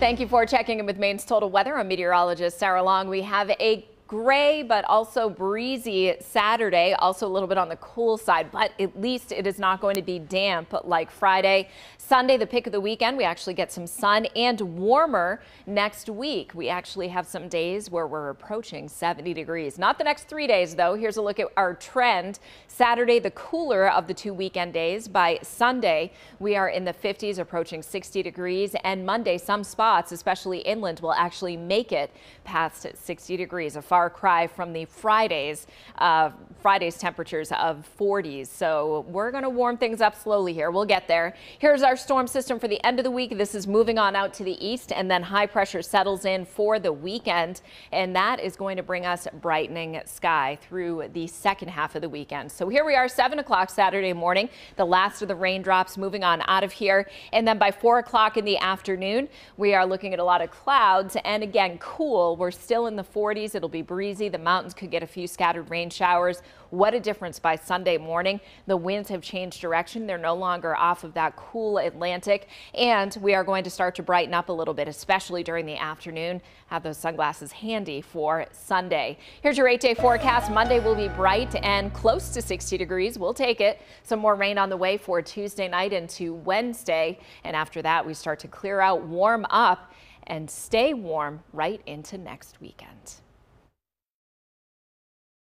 Thank you for checking in with Maine's Total Weather. I'm meteorologist Sarah Long. We have a gray but also breezy Saturday, also a little bit on the cool side, but at least it is not going to be damp like Friday. Sunday, the pick of the weekend, we actually get some sun and warmer next week. We actually have some days where we're approaching 70 degrees. Not the next 3 days, though. Here's a look at our trend. Saturday, the cooler of the two weekend days. By Sunday, we are in the 50s, approaching 60 degrees. And Monday, some spots, especially inland, will actually make it past 60 degrees. Our cry from the Friday's temperatures of 40s. So we're going to warm things up slowly here. We'll get there. Here's our storm system for the end of the week. This is moving on out to the east, and then high pressure settles in for the weekend, and that is going to bring us brightening sky through the second half of the weekend. So here we are, 7 o'clock Saturday morning, the last of the raindrops moving on out of here, and then by 4 o'clock in the afternoon, we are looking at a lot of clouds and again cool. We're still in the 40s. It'll be breezy. The mountains could get a few scattered rain showers. What a difference by Sunday morning. The winds have changed direction. They're no longer off of that cool Atlantic, and we are going to start to brighten up a little bit, especially during the afternoon. Have those sunglasses handy for Sunday. Here's your 8-day forecast. Monday will be bright and close to 60 degrees. We'll take it. Some more rain on the way for Tuesday night into Wednesday, and after that we start to clear out, warm up, and stay warm right into next weekend.